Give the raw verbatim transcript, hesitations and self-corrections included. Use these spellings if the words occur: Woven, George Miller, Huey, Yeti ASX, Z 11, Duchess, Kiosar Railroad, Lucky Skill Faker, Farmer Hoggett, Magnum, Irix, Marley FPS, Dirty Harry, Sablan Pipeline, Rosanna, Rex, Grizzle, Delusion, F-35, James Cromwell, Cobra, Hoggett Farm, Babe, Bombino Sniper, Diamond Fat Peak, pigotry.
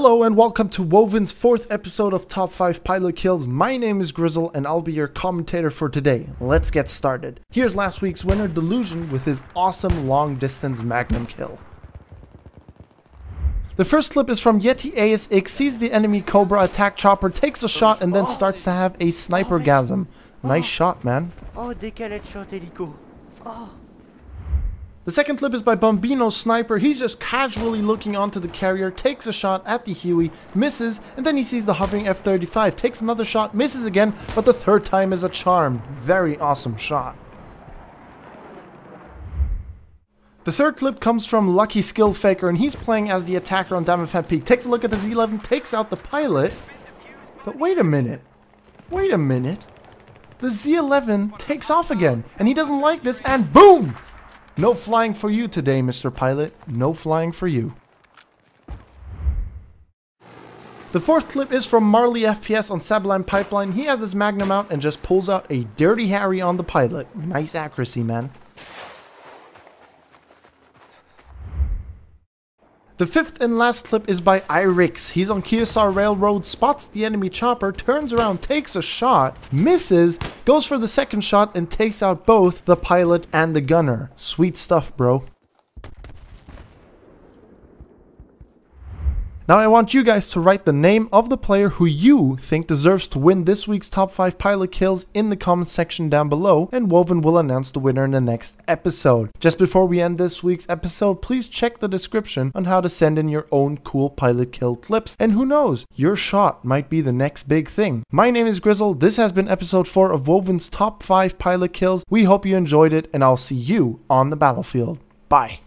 Hello and welcome to Woven's fourth episode of Top five Pilot Kills. My name is Grizzle and I'll be your commentator for today. Let's get started. Here's last week's winner, Delusion, with his awesome long distance Magnum kill. The first clip is from Yeti A S X, sees the enemy Cobra attack chopper, takes a shot and then starts to have a sniper gasm. Nice shot, man. Oh, décalette shot hélico. Oh. The second clip is by Bombino Sniper. He's just casually looking onto the carrier, takes a shot at the Huey, misses, and then he sees the hovering F thirty-five, takes another shot, misses again, but the third time is a charm. Very awesome shot. The third clip comes from Lucky Skill Faker, and he's playing as the attacker on Diamond Fat Peak. Takes a look at the Z eleven, takes out the pilot, but wait a minute, wait a minute. The Z eleven takes off again, and he doesn't like this, and boom! No flying for you today, Mister Pilot. No flying for you. The fourth clip is from Marley F P S on Sablan Pipeline. He has his Magnum out and just pulls out a Dirty Harry on the pilot. Nice accuracy, man. The fifth and last clip is by Irix. He's on Kiosar Railroad, spots the enemy chopper, turns around, takes a shot, misses, goes for the second shot and takes out both the pilot and the gunner. Sweet stuff, bro. Now I want you guys to write the name of the player who you think deserves to win this week's top five pilot kills in the comment section down below, and Woven will announce the winner in the next episode. Just before we end this week's episode, please check the description on how to send in your own cool pilot kill clips, and who knows, your shot might be the next big thing. My name is Grizzle, this has been episode four of Woven's top five pilot kills. We hope you enjoyed it, and I'll see you on the battlefield. Bye.